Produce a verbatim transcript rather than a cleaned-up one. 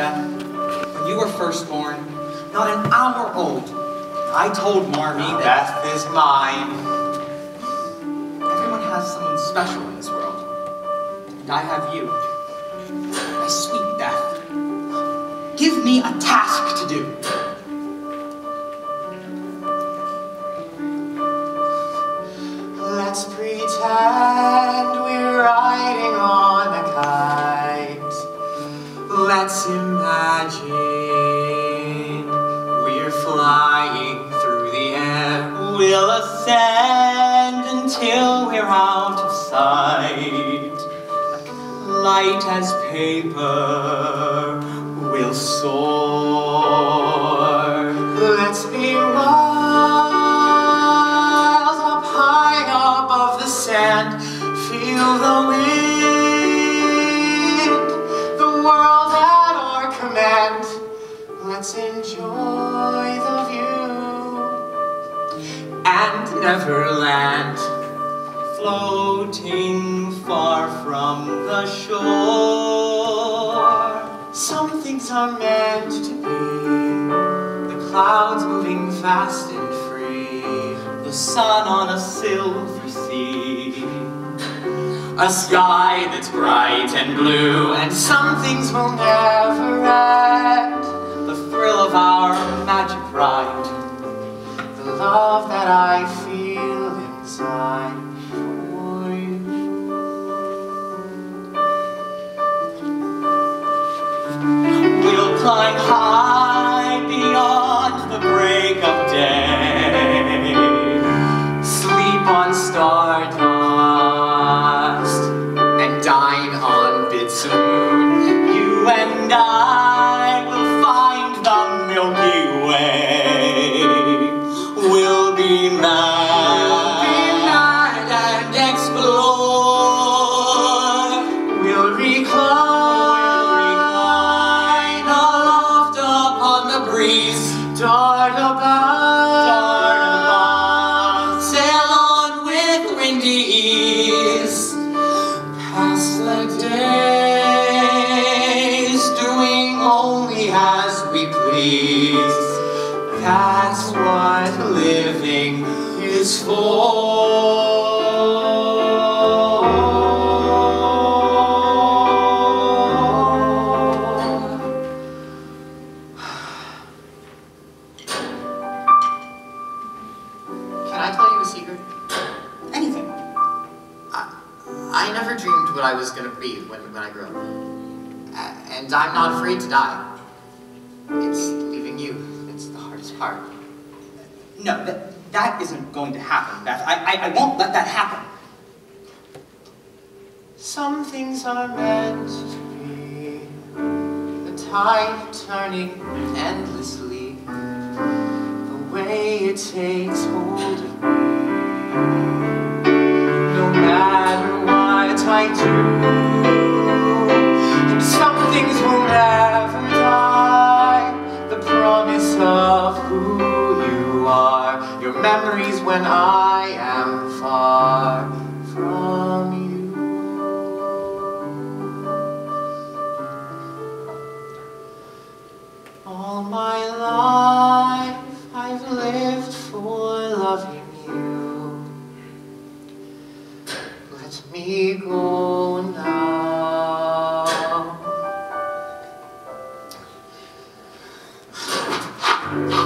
Martha, when you were firstborn, not an hour old, I told Marmy that Beth is mine. Everyone has someone special in this world, and I have you. My sweet Beth, give me a task to do. Let's pretend we're riding on a kite. Let's imagine we're flying through the air. We'll ascend until we're out of sight. Light as paper, we'll soar. Let's be wild. And feel the wind, the world at our command. Let's enjoy the view and never land. Floating far from the shore, some things are meant to be. The clouds moving fast and free, the sun on a silver sea. A sky that's bright and blue, and some things will never end. The thrill of our magic ride, the love that I feel inside for you. We'll climb high beyond the break of day, sleep on stars. That's what living is for. Can I tell you a secret? Anything. I, I never dreamed what I was going to be when, when I grew up. And I'm not afraid to die. It's leaving you. Heart. No, that, that isn't going to happen, Beth. I, I, I won't let that happen. Some things are meant to be, the tide turning endlessly, the way it takes hold of me. No matter what I do, and some things will never die. The promise of who you are, your memories when I am far from you. All my life I've lived for loving you. Let me go now. Thank you.